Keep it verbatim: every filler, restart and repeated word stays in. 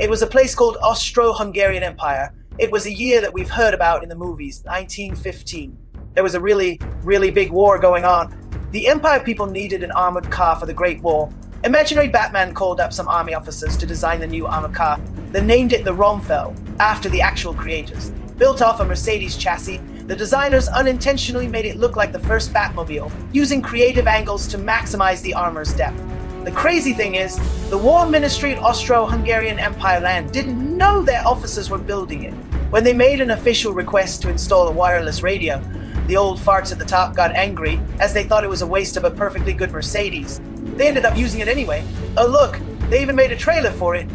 It was a place called Austro-Hungarian Empire. It was a year that we've heard about in the movies, nineteen fifteen. There was a really, really big war going on. The Empire people needed an armored car for the Great War. Imaginary Batman called up some army officers to design the new armored car. They named it the Romfell, after the actual creators. Built off a Mercedes chassis, the designers unintentionally made it look like the first Batmobile, using creative angles to maximize the armor's depth. The crazy thing is, the War Ministry at Austro-Hungarian Empire land didn't know their officers were building it. When they made an official request to install a wireless radio, the old farts at the top got angry as they thought it was a waste of a perfectly good Mercedes. They ended up using it anyway. Oh look, they even made a trailer for it.